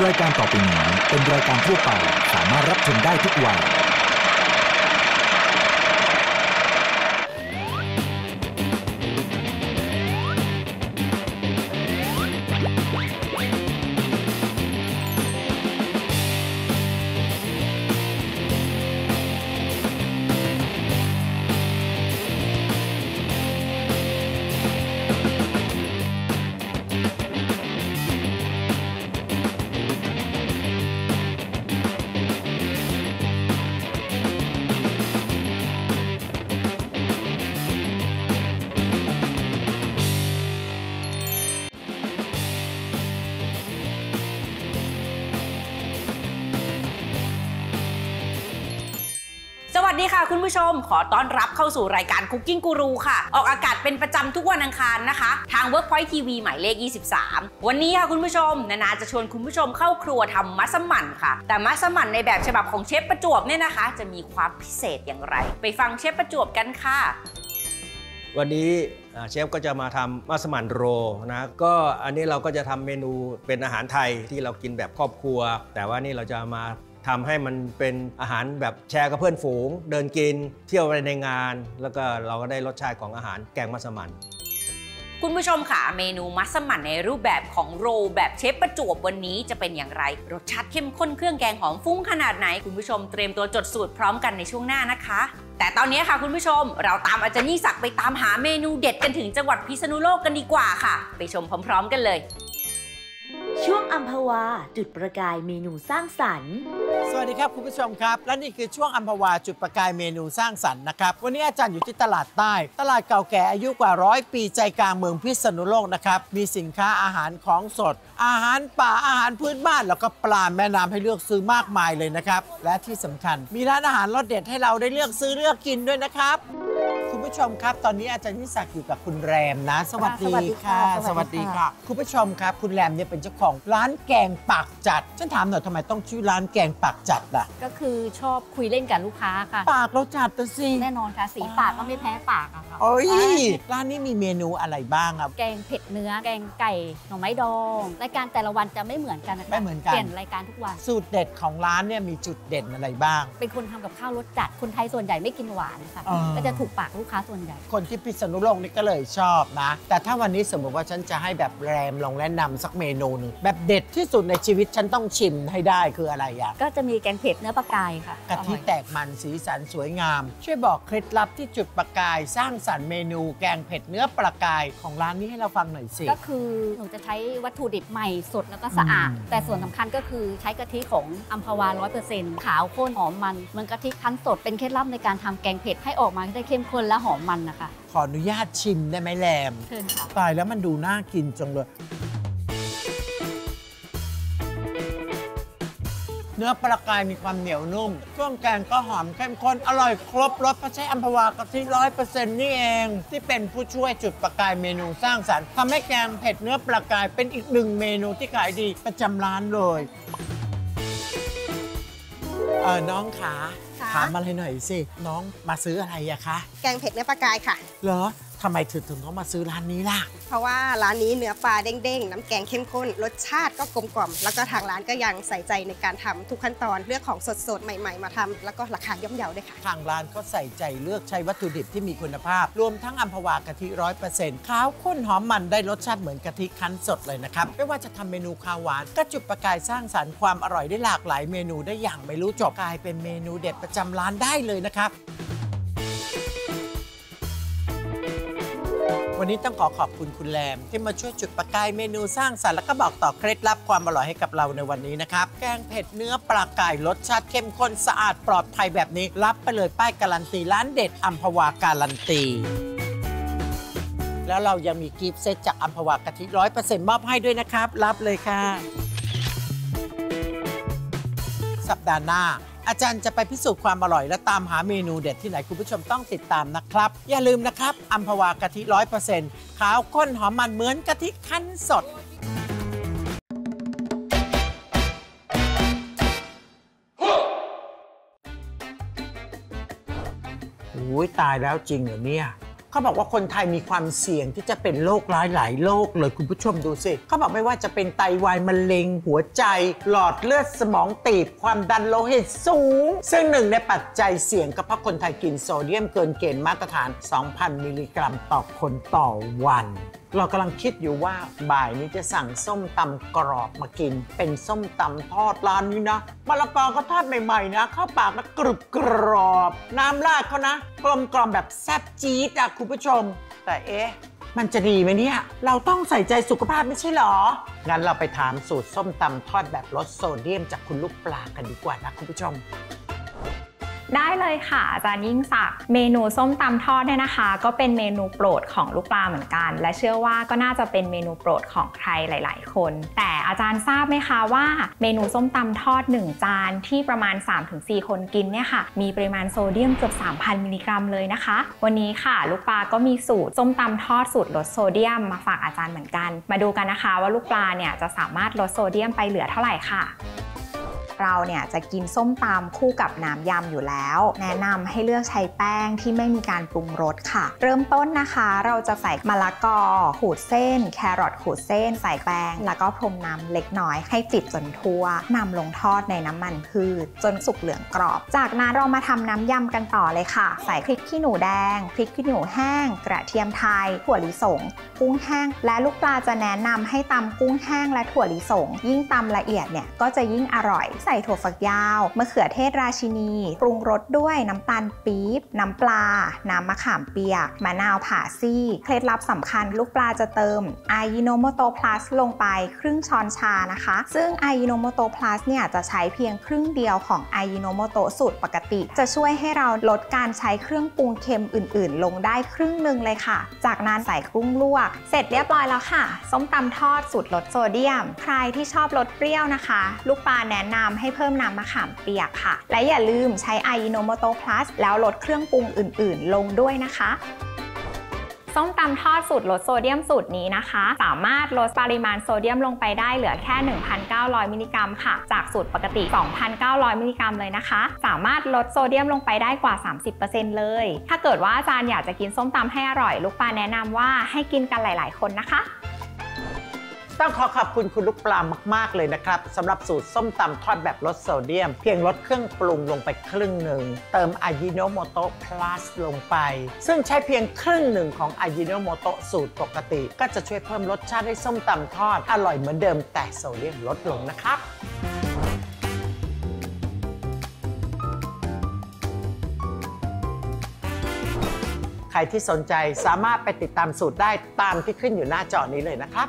รายการต่อไปนี้เป็นรายการทั่วไปสามารถรับชมได้ทุกวัยสวัสดีค่ะคุณผู้ชมขอต้อนรับเข้าสู่รายการ Cooking Guru ค่ะออกอากาศเป็นประจำทุกวันอังคารนะคะทาง Workpoint TV หมายเลข 23วันนี้ค่ะคุณผู้ชมนานาจะชวนคุณผู้ชมเข้าครัวทำมัสมั่นค่ะแต่มัสมั่นในแบบฉบับของเชฟประจวบเนี่ยนะคะจะมีความพิเศษอย่างไรไปฟังเชฟประจวบกันค่ะวันนี้เชฟก็จะมาทำมัสมั่นโรนะก็อันนี้เราก็จะทำเมนูเป็นอาหารไทยที่เรากินแบบครอบครัวแต่ว่านี่เราจะมาทำให้มันเป็นอาหารแบบแชร์กับเพื่อนฝูงเดินกินเที่ยวไปในงานแล้วก็เราก็ได้รสชาติของอาหารแกงมัสมั่นคุณผู้ชมค่ะเมนูมัสมั่นในรูปแบบของโรแบบเชฟประจวบวันนี้จะเป็นอย่างไรรสชาติเข้มข้นเครื่องแกงหอมฟุ้งขนาดไหนคุณผู้ชมเตรียมตัวจดสูตรพร้อมกันในช่วงหน้านะคะแต่ตอนนี้ค่ะคุณผู้ชมเราตามอาจารย์ยิ่งศักดิ์ไปตามหาเมนูเด็ดกันถึงจังหวัดพิษณุโลกกันดีกว่าค่ะไปชมพร้อมๆกันเลยช่วงอัมพวาจุดประกายเมนูสร้างสรรค์สวัสดีครับคุณผู้ชมครับและนี่คือช่วงอัมพวาจุดประกายเมนูสร้างสรรค์นะครับวันนี้อาจารย์อยู่ที่ตลาดใต้ตลาดเก่าแก่อายุกว่า100 ปีใจกลางเมืองพิษณุโลกนะครับมีสินค้าอาหารของสดอาหารป่าอาหารพื้นบ้านแล้วก็ปลาแม่น้ำให้เลือกซื้อมากมายเลยนะครับและที่สำคัญมีร้านอาหารรสเด็ดให้เราได้เลือกซื้อเลือกกินด้วยนะครับคุณผู้ชมครับตอนนี้อาจารย์ยิ่งศักดิ์อยู่กับคุณแรมนะสวัสดีค่ะสวัสดีค่ะคุณผู้ชมครับคุณแรมเนี่ยเป็นเจ้าของร้านแกงปากจัดฉันถามหน่อยทำไมต้องชื่อร้านแกงปากจัดล่ะก็คือชอบคุยเล่นกับลูกค้าค่ะปากเราจัดตัวสิแน่นอนค่ะสีปากก็ไม่แพ้ปากอะค่ะโอ้ยร้านนี้มีเมนูอะไรบ้างครับแกงเผ็ดเนื้อแกงไก่หน่อไม้ดองรายการแต่ละวันจะไม่เหมือนกันนะคะไม่เหมือนกันเปลี่ยนรายการทุกวันสูตรเด็ดของร้านเนี่ยมีจุดเด่นอะไรบ้างเป็นคนทำกับข้าวรสจัดคนไทยส่วนใหญ่ไม่กินหวานค่ะก็จะถูกปากลูกค้าส่วนใหญ่คนที่พิษณุโลกนี่ก็เลยชอบนะแต่ถ้าวันนี้สมมติว่าฉันจะให้แบบแรมลองแนะนำสักเมนูนึงแบบเด็ดที่สุดในชีวิตฉันต้องชิมให้ได้คืออะไรอ่ะก็จะมีแกงเผ็ดเนื้อปลากายค่ะกะทิแตกมันสีสันสวยงามช่วยบอกเคล็ดลับที่จุดประกายสร้างสรรค์เมนูแกงเผ็ดเนื้อปลากายของร้านนี้ให้เราฟังหน่อยสิก็คือหนูจะใช้วัตถุดิบใหม่สดแล้วก็สะอาดแต่ส่วนสำคัญก็คือใช้กะทิของอัมพวา 100% ขาวข้นหอมมันเหมือนกะทิคั้นสดเป็นเคล็ดลับในการทำแกงเผ็ดให้ออกมาได้เข้มข้นและหอมมันนะคะขออนุญาตชิมได้ไหมแรมเชิญค่ะตายแล้วมันดูน่ากินจังเลยเนื้อปลากายมีความเหนียวนุ่มเครื่องแกงก็หอมเข้มข้นอร่อยครบรสเพราะใช้อัมพวากะทิ 100% นี่เองที่เป็นผู้ช่วยจุดประกายเมนูสร้างสรรค์ทำให้แกงเผ็ดเนื้อปลากายเป็นอีกหนึ่งเมนูที่ขายดีประจำร้านเลยน้องขาถามมาเลยหน่อยสิน้องมาซื้ออะไรอะคะแกงเผ็ดเนื้อปลากายค่ะเหรอทำไมถึงต้องมาซื้อร้านนี้ล่ะเพราะว่าร้านนี้เนื้อปลาเด้งๆน้ำแกงเข้มข้นรสชาติก็กลมกล่อมแล้วก็ทางร้านก็ยังใส่ใจในการทำทุกขั้นตอนเลือกของสดๆใหม่ๆมาทำแล้วก็ราคาย่อมเยาด้วยค่ะทางร้านก็ใส่ใจเลือกใช้วัตถุดิบที่มีคุณภาพรวมทั้งอัมพวากะทิ 100% ขาวข้นหอมมันได้รสชาติเหมือนกะทิคั้นสดเลยนะครับไม่ว่าจะทำเมนูข้าวหวานก็จุดประกายสร้างสรรค์ความอร่อยได้หลากหลายเมนูได้อย่างไม่รู้จบกลายเป็นเมนูเด็ดประจำร้านได้เลยนะครับวันนี้ต้องขอบคุณคุณแรมที่มาช่วยจุดประกายเมนูสร้างสรรค์และก็บอกต่อเคล็ดลับความอร่อยให้กับเราในวันนี้นะครับแกงเผ็ดเนื้อปลากายรสชาติเข้มข้นสะอาดปลอดภัยแบบนี้รับไปเลยป้ายการันตีร้านเด็ดอัมพวาการันตีแล้วเรายังมีกิฟต์เซตจากอัมพวากะทิ 100% มอบให้ด้วยนะครับรับเลยค่ะสัปดาห์หน้าอาจารย์จะไปพิสูจน์ความอร่อยและตามหาเมนูเด็ดที่ไหนคุณผู้ชมต้องติดตามนะครับอย่าลืมนะครับอัมพวากะทิ 100% ขาวข้นหอมมันเหมือนกะทิคั้นสดโอ้ยตายแล้วจริงเหรอเนี่ย เขาบอกว่าคนไทยมีความเสี่ยงที่จะเป็นโรคร้ายหลายโรคเลยคุณผู้ชมดูสิเขาบอกไม่ว่าจะเป็นไตวายมะเร็งหัวใจหลอดเลือดสมองตีบความดันโลหิตสูงซึ่งหนึ่งในปัจจัยเสี่ยงก็เพราะคนไทยกินโซเดียมเกินเกณฑ์มาตรฐาน 2,000 มิลลิกรัมต่อคนต่อวันเรากำลังคิดอยู่ว่าบ่ายนี้จะสั่งส้มตำกรอบมากินเป็นส้มตำทอดร้านนี้นะมะละกอก็ทอดใหม่ๆนะเข้าปากนะกรุบกรอบน้ำราดเขานะกลมกล่อมแบบแซ่บจี๊ดอะคุณผู้ชมแต่เอ๊ะมันจะดีไหมเนี่ยเราต้องใส่ใจสุขภาพไม่ใช่หรองั้นเราไปถามสูตรส้มตำทอดแบบลดโซเดียมจากคุณลูกปลากันดีกว่านะคุณผู้ชมได้เลยค่ะอาจารย์ยิ่งศักดิ์เมนูส้มตำทอดเนี่ยนะคะก็เป็นเมนูโปรดของลูกปลาเหมือนกันและเชื่อว่าก็น่าจะเป็นเมนูโปรดของใครหลายๆคนแต่อาจารย์ทราบไหมคะว่าเมนูส้มตำทอด1จานที่ประมาณ 3-4 คนกินเนี่ยค่ะมีปริมาณโซเดียมเกือบ 3,000 มิลลิกรัมเลยนะคะวันนี้ค่ะลูกปลาก็มีสูตรส้มตำทอดสูตรลดโซเดียมมาฝากอาจารย์เหมือนกันมาดูกันนะคะว่าลูกปลาเนี่ยจะสามารถลดโซเดียมไปเหลือเท่าไหร่ค่ะเราเนี่ยจะกินส้มตำคู่กับน้ำยำอยู่แล้วแนะนำให้เลือกใช้แป้งที่ไม่มีการปรุงรสค่ะเริ่มต้นนะคะเราจะใส่มะละกอขูดเส้นแครอทขูดเส้นใส่แป้งแล้วก็พรมน้ำเล็กน้อยให้ติดจนทั่วนำลงทอดในน้ำมันพืชจนสุกเหลืองกรอบจากนั้นเรามาทำน้ำยำกันต่อเลยค่ะใส่พริกขี้หนูแดงพริกขี้หนูแห้งกระเทียมไทยถั่วลิสงกุ้งแห้งและลูกปลาจะแนะนำให้ตำกุ้งแห้งและถั่วลิสงยิ่งตำละเอียดเนี่ยก็จะยิ่งอร่อยใส่ถั่วฝักยาวมะเขือเทศราชินีปรุงรสด้วยน้ำตาลปี๊บน้ำปลาน้ำมะขามเปียกมะนาวผ่าซีกเคล็ดลับสำคัญลูกปลาจะเติมอายิโนโมโตะพลัสลงไปครึ่งช้อนชานะคะซึ่งอายิโนโมโตะพลัสเนี่ยจะใช้เพียงครึ่งเดียวของอายิโนโมโตะสูตรปกติจะช่วยให้เราลดการใช้เครื่องปรุงเค็มอื่นๆลงได้ครึ่งหนึ่งเลยค่ะจากนั้นใส่กุ้งลวกเสร็จเรียบร้อยแล้วค่ะส้มตำทอดสูตรลดโซเดียมใครที่ชอบรสเปรี้ยวนะคะลูกปลาแนะนำให้เพิ่มน้ำมะขามเปียกค่ะและอย่าลืมใช้อายิโนโมโตะพลัสแล้วลดเครื่องปรุงอื่นๆลงด้วยนะคะส้มตำทอดสูตรลดโซเดียมสูตรนี้นะคะสามารถลดปริมาณโซเดียมลงไปได้เหลือแค่ 1,900 มิลลิกรัมค่ะจากสูตรปกติ 2,900 มิลลิกรัมเลยนะคะสามารถลดโซเดียมลงไปได้กว่า 30% เลยถ้าเกิดว่าอาจารย์อยากจะกินส้มตำให้อร่อยลูกปลาแนะนำว่าให้กินกันหลายๆคนนะคะต้องขอขอบคุณคุณลูกปลามากๆเลยนะครับสำหรับสูตรส้มตำทอดแบบลดโซเดียมเพียงลดเครื่องปรุงลงไปครึ่งหนึ่งเติมอายิโนโมโตะพลัสลงไปซึ่งใช้เพียงครึ่งหนึ่งของอายิโนโมโตะสูตรปกติก็จะช่วยเพิ่มรสชาติให้ส้มตำทอดอร่อยเหมือนเดิมแต่โซเดียมลดลงนะครับใครที่สนใจสามารถไปติดตามสูตรได้ตามที่ขึ้นอยู่หน้าจอนี้เลยนะครับ